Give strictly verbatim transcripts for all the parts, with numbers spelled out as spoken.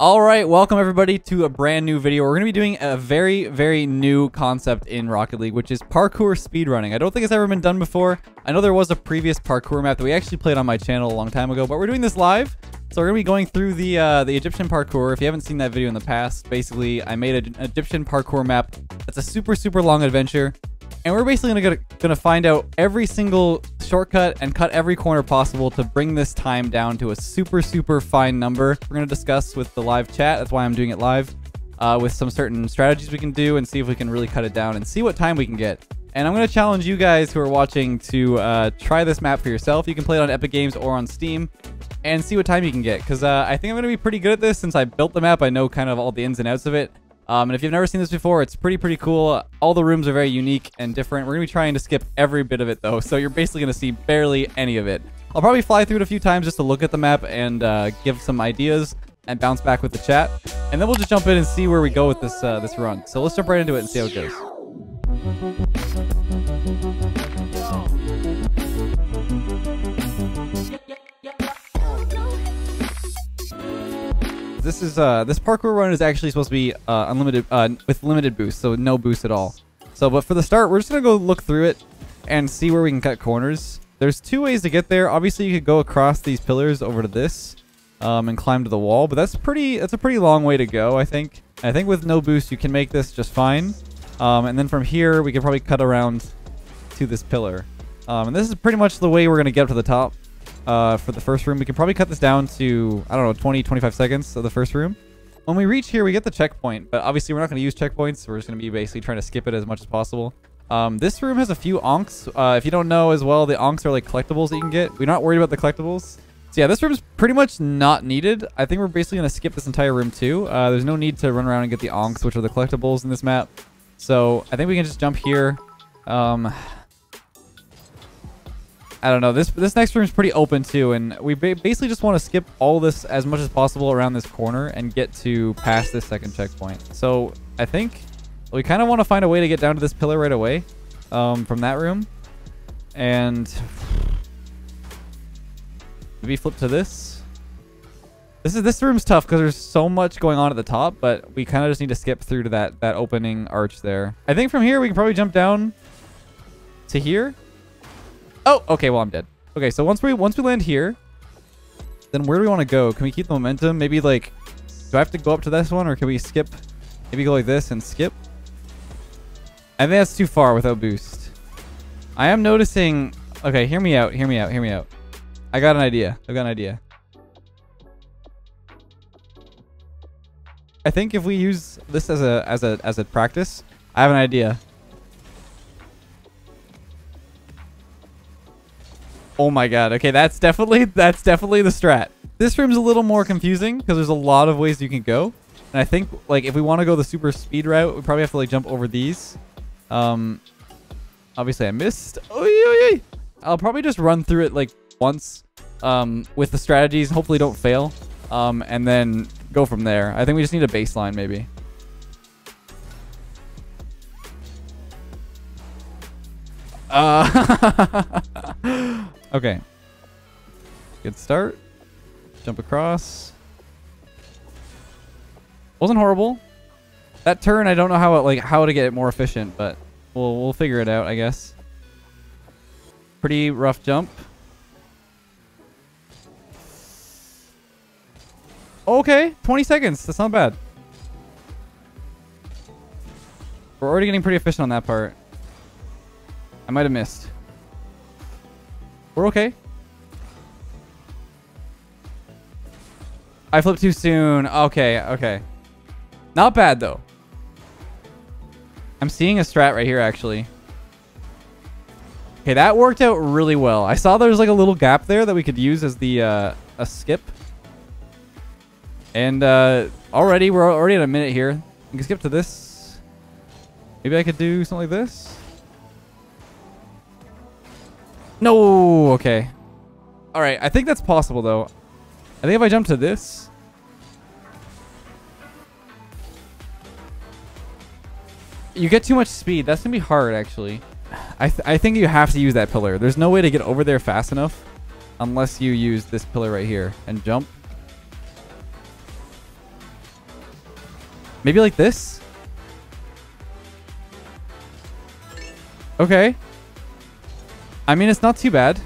All right, welcome everybody to a brand new video. We're going to be doing a very, very new concept in Rocket League, which is parkour speedrunning. I don't think it's ever been done before. I know there was a previous parkour map that we actually played on my channel a long time ago, but we're doing this live. So we're going to be going through the uh, the Egyptian parkour. If you haven't seen that video in the past, basically I made an Egyptian parkour map that's a super, super long adventure. And we're basically going to going to find out every single shortcut and cut every corner possible to bring this time down to a super, super fine number. We're going to discuss with the live chat. That's why I'm doing it live uh, with some certain strategies we can do and see if we can really cut it down and see what time we can get. And I'm going to challenge you guys who are watching to uh, try this map for yourself. You can play it on Epic Games or on Steam and see what time you can get. Because uh, I think I'm going to be pretty good at this since I built the map. I know kind of all the ins and outs of it. Um, and if you've never seen this before, it's pretty, pretty cool. All the rooms are very unique and different. We're going to be trying to skip every bit of it, though, so you're basically going to see barely any of it. I'll probably fly through it a few times just to look at the map and uh, give some ideas and bounce back with the chat. And then we'll just jump in and see where we go with this, uh, this run. So let's jump right into it and see how it goes. This is uh, this parkour run is actually supposed to be uh, unlimited uh, with limited boost, so no boost at all. So, but for the start, we're just gonna go look through it and see where we can cut corners. There's two ways to get there. Obviously, you could go across these pillars over to this um, and climb to the wall, but that's pretty. That's a pretty long way to go, I think. I think with no boost, you can make this just fine. Um, and then from here, we can probably cut around to this pillar. Um, and this is pretty much the way we're going to get up to the top uh, for the first room. We can probably cut this down to, I don't know, twenty, twenty-five seconds of the first room. When we reach here, we get the checkpoint, but obviously we're not going to use checkpoints. So we're just going to be basically trying to skip it as much as possible. Um, this room has a few onks. Uh, if you don't know as well, the onks are like collectibles that you can get. We're not worried about the collectibles. So yeah, this room's pretty much not needed. I think we're basically going to skip this entire room too. Uh, there's no need to run around and get the onks, which are the collectibles in this map. So I think we can just jump here. Um, I don't know. This this next room is pretty open too, and we ba basically just want to skip all this as much as possible around this corner and get to past this second checkpoint. So I think we kind of want to find a way to get down to this pillar right away um, from that room, and maybe flip to this. This is this room's tough because there's so much going on at the top, but we kind of just need to skip through to that that opening arch there. I think from here we can probably jump down to here. Oh, okay. Well, I'm dead. Okay, so once we once we land here, then where do we want to go? Can we keep the momentum? Maybe like, do I have to go up to this one, or can we skip? Maybe go like this and skip. I think that's too far without boost. I am noticing. Okay, hear me out. Hear me out. Hear me out. I got an idea. I got an idea. I think if we use this as a as a as a practice, I have an idea. Oh my god. Okay, that's definitely that's definitely the strat. This room's a little more confusing because there's a lot of ways you can go. And I think like if we want to go the super speed route, we probably have to like jump over these. Um obviously I missed. Oy, oy, oy. I'll probably just run through it like once um with the strategies, hopefully don't fail. Um and then go from there. I think we just need a baseline, maybe. Uh, okay. Good start. Jump across. Wasn't horrible. That turn, I don't know how it, like how to get it more efficient, but we'll we'll figure it out, I guess. Pretty rough jump. Okay, twenty seconds. That's not bad. We're already getting pretty efficient on that part. I might have missed. We're okay. I flipped too soon. Okay, okay. Not bad, though. I'm seeing a strat right here, actually. Okay, that worked out really well. I saw there's like a little gap there that we could use as the uh, a skip. And uh, already, we're already at a minute here. I can skip to this. Maybe I could do something like this. No, okay. All right, I think that's possible, though. I think if I jump to this. You get too much speed. That's going to be hard, actually. I, th I think you have to use that pillar. There's no way to get over there fast enough unless you use this pillar right here and jump. Maybe like this? Okay. I mean, it's not too bad.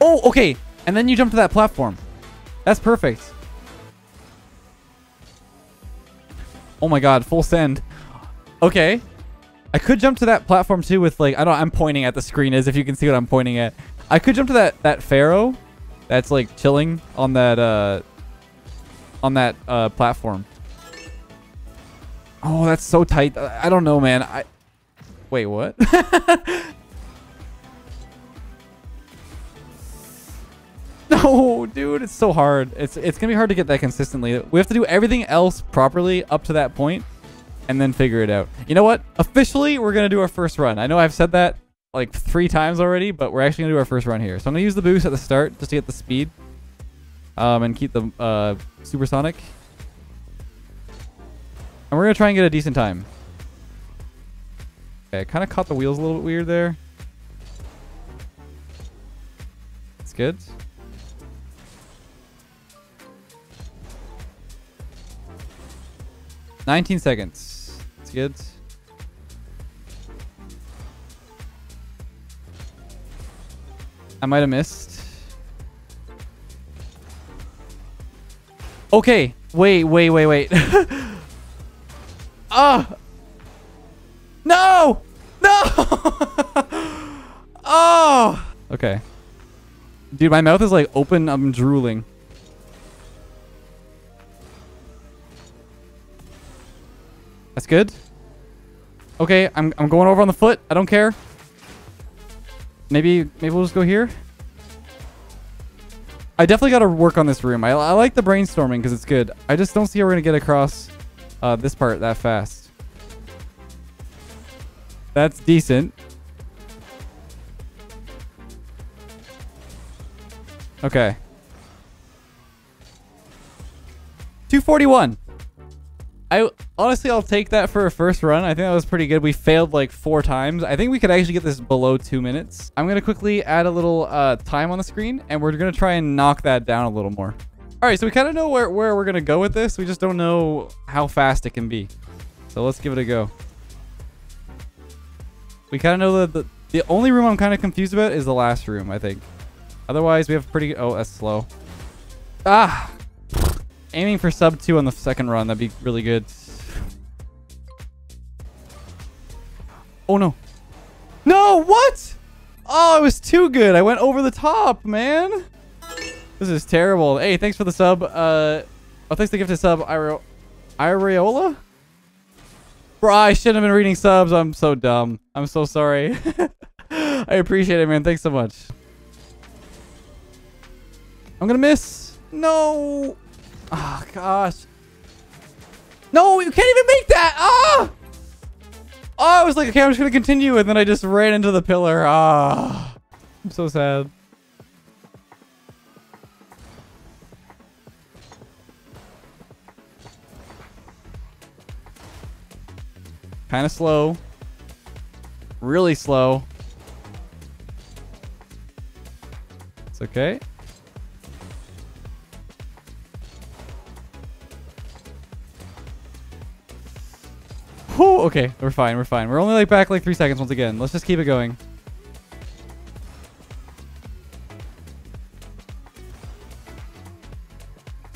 Oh, okay. And then you jump to that platform. That's perfect. Oh my god, full send. Okay. I could jump to that platform too with like, I don't I'm pointing at the screen is if you can see what I'm pointing at. I could jump to that that pharaoh that's like chilling on that uh on that uh platform. Oh, that's so tight. I don't know, man. I Wait, what? No, dude, it's so hard. It's it's going to be hard to get that consistently. We have to do everything else properly up to that point and then figure it out. You know what? Officially, we're going to do our first run. I know I've said that like three times already, but we're actually going to do our first run here. So I'm going to use the boost at the start just to get the speed um, and keep the uh, supersonic. And we're going to try and get a decent time. Okay, I kind of caught the wheels a little bit weird there. It's good. nineteen seconds. That's good. I might have missed. Okay. Wait, wait, wait, wait. Ah! uh, no! No! Oh! Okay. Dude, my mouth is like open. I'm drooling. That's good. Okay, I'm I'm going over on the foot. I don't care. Maybe maybe we'll just go here. I definitely got to work on this room. I, I like the brainstorming because it's good. I just don't see how we're gonna get across uh, this part that fast. That's decent. Okay. two forty-one. I honestly, I'll take that for a first run. I think that was pretty good. We failed like four times. I think we could actually get this below two minutes. I'm going to quickly add a little uh, time on the screen and we're going to try and knock that down a little more. All right. So we kind of know where, where we're going to go with this. We just don't know how fast it can be. So let's give it a go. We kind of know that the, the only room I'm kind of confused about is the last room, I think. Otherwise we have pretty, oh, that's slow. Ah. Aiming for sub two on the second run. That'd be really good. Oh, no. No, what? Oh, it was too good. I went over the top, man. This is terrible. Hey, thanks for the sub. Uh, oh, thanks to gift to sub Ire Ireola. Bro, I shouldn't have been reading subs. I'm so dumb. I'm so sorry. I appreciate it, man. Thanks so much. I'm going to miss. No. Oh, gosh. No, you can't even make that. Ah! Oh, I was like, okay, I'm just going to continue. And then I just ran into the pillar. Ah, I'm so sad. Kind of slow. Really slow. It's okay. Whew, okay, we're fine, we're fine. We're only like back like three seconds once again. Let's just keep it going.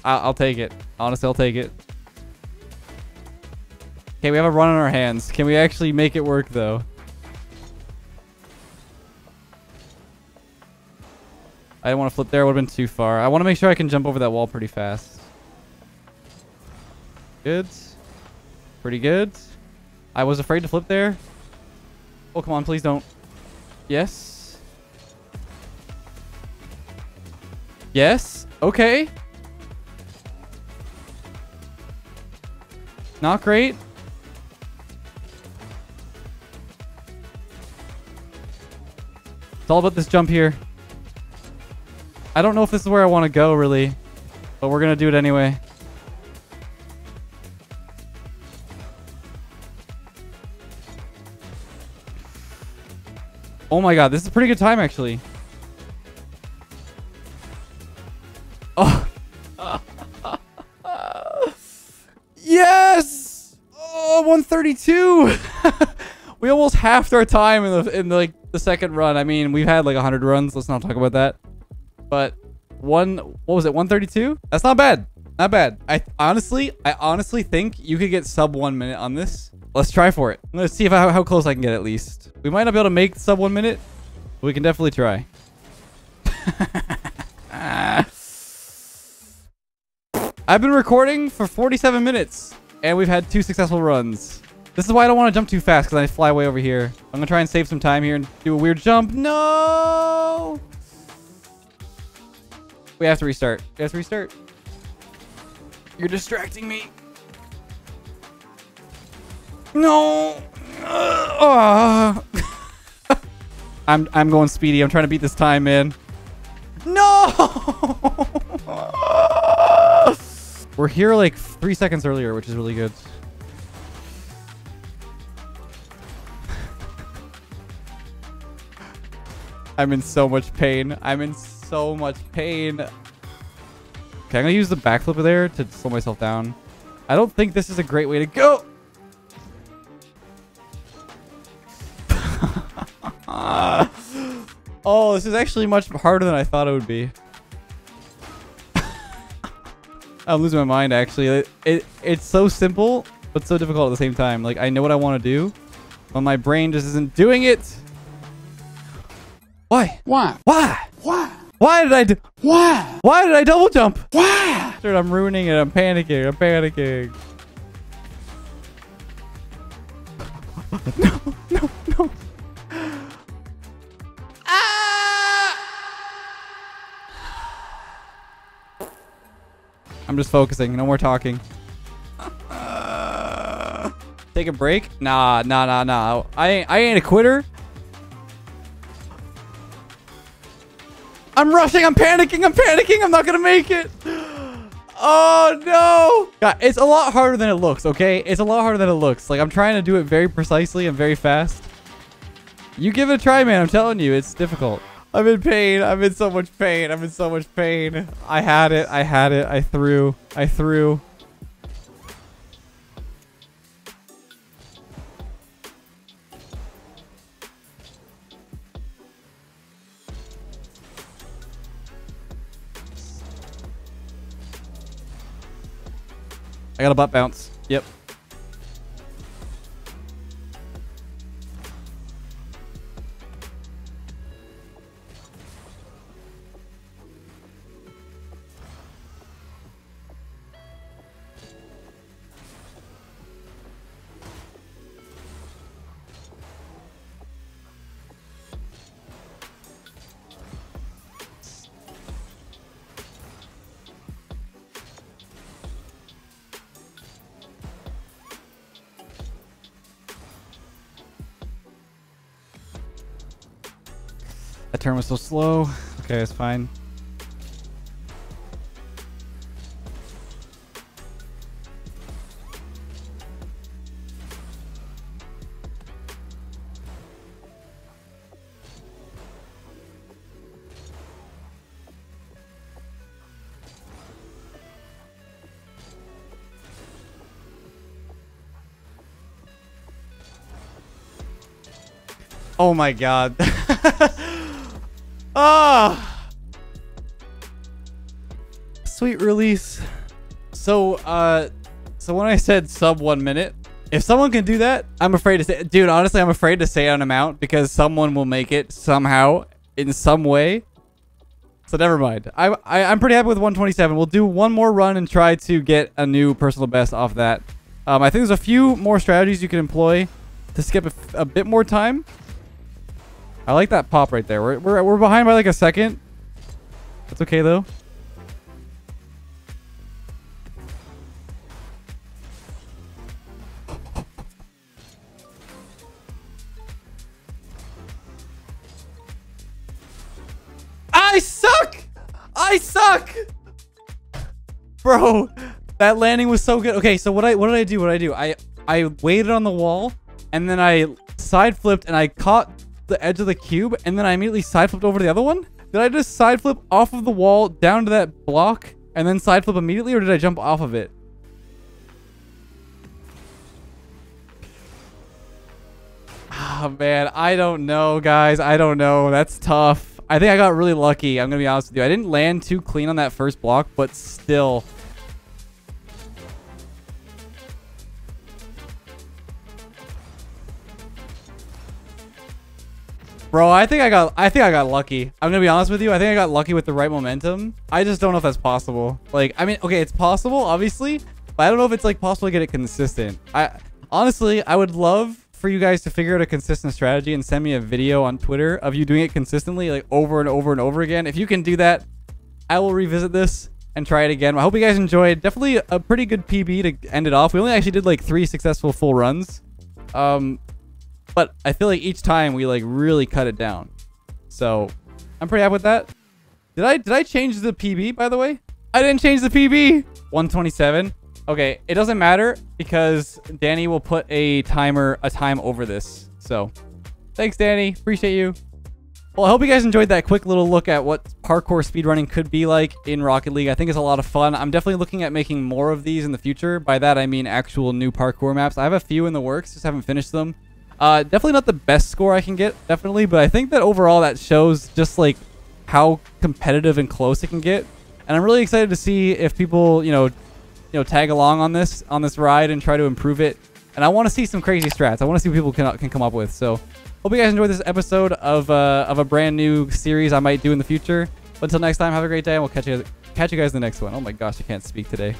I'll, I'll take it. Honestly, I'll take it. Okay, we have a run on our hands. Can we actually make it work though? I didn't want to flip there, it would have been too far. I want to make sure I can jump over that wall pretty fast. Good. Pretty good. I was afraid to flip there. Oh, come on. Please don't. Yes. Yes. Okay. Not great. It's all about this jump here. I don't know if this is where I want to go, really, but we're going to do it anyway. Oh my god, this is a pretty good time, actually. Oh. one thirty-two. We almost halved our time in the in the, like the second run. I mean, we've had like one hundred runs. Let's not talk about that. But one, what was it? one thirty-two. That's not bad. Not bad. I honestly, I honestly think you could get sub one minute on this. Let's try for it. Let's see if I, how close I can get at least. We might not be able to make sub one minute. But we can definitely try. I've been recording for forty-seven minutes and we've had two successful runs. This is why I don't want to jump too fast because I fly way over here. I'm going to try and save some time here and do a weird jump. No! We have to restart. We have to restart. You're distracting me. No! Uh, uh. I'm, I'm going speedy. I'm trying to beat this time, man. No! We're here like three seconds earlier, which is really good. I'm in so much pain. I'm in so much pain. Okay, I'm gonna use the backflip there to slow myself down. I don't think this is a great way to go. Oh, this is actually much harder than I thought it would be. I'm losing my mind, actually. It, it It's so simple, but so difficult at the same time. Like, I know what I want to do, but my brain just isn't doing it. Why? Why? Why? Why? Why did I do... Why? Why did I double jump? Why? Dude, I'm ruining it. I'm panicking. I'm panicking. No, no, no. I'm just focusing. No more talking. Uh, take a break? Nah, nah, nah, nah. I ain't, I ain't a quitter. I'm rushing. I'm panicking. I'm panicking. I'm not gonna make it. Oh no! God, it's a lot harder than it looks. Okay, it's a lot harder than it looks. Like I'm trying to do it very precisely and very fast. You give it a try, man. I'm telling you, it's difficult. I'm in pain. I'm in so much pain. I'm in so much pain. I had it. I had it. I threw. I threw. I got a butt bounce. Yep. That turn was so slow. Okay, it's fine. Oh my God. Ah, sweet release. So, uh, so when I said sub one minute, if someone can do that, I'm afraid to say, dude, honestly, I'm afraid to say an amount because someone will make it somehow in some way. So never mind. I, I, I'm pretty happy with one twenty-seven. We'll do one more run and try to get a new personal best off that. Um, I think there's a few more strategies you can employ to skip a, a bit more time. I like that pop right there. We're, we're, we're behind by like a second. That's okay though. I suck! I suck! Bro, that landing was so good. Okay, so what I what did I do? What did I do? I, I waited on the wall and then I side flipped and I caught the edge of the cube and then I immediately side flipped over to the other one. Did I just side flip off of the wall down to that block and then side flip immediately, or did I jump off of it? Oh, man. I don't know, guys. I don't know. That's tough. I think I got really lucky. I'm going to be honest with you. I didn't land too clean on that first block, but still. Bro, I think I got I think I got lucky. I'm going to be honest with you. I think I got lucky with the right momentum. I just don't know if that's possible. Like, I mean, okay, it's possible, obviously, but I don't know if it's like possible to get it consistent. I honestly, I would love for you guys to figure out a consistent strategy and send me a video on Twitter of you doing it consistently, like over and over and over again. If you can do that, I will revisit this and try it again. I hope you guys enjoyed. Definitely a pretty good P B to end it off. We only actually did like three successful full runs. Um... But I feel like each time we like really cut it down. So I'm pretty happy with that. Did I did I change the P B, by the way? I didn't change the P B. one twenty-seven. Okay, it doesn't matter because Danny will put a timer, a time over this. So thanks, Danny. Appreciate you. Well, I hope you guys enjoyed that quick little look at what parkour speedrunning could be like in Rocket League. I think it's a lot of fun. I'm definitely looking at making more of these in the future. By that, I mean actual new parkour maps. I have a few in the works, just haven't finished them. Uh, definitely not the best score I can get, definitely, but I think that overall that shows just like how competitive and close it can get. And I'm really excited to see if people, you know, you know, tag along on this on this ride and try to improve it. And I want to see some crazy strats. I want to see what people can can come up with. So hope you guys enjoyed this episode of uh, of a brand new series I might do in the future. But until next time, have a great day, and we'll catch you catch you guys in the next one. Oh my gosh, I can't speak today.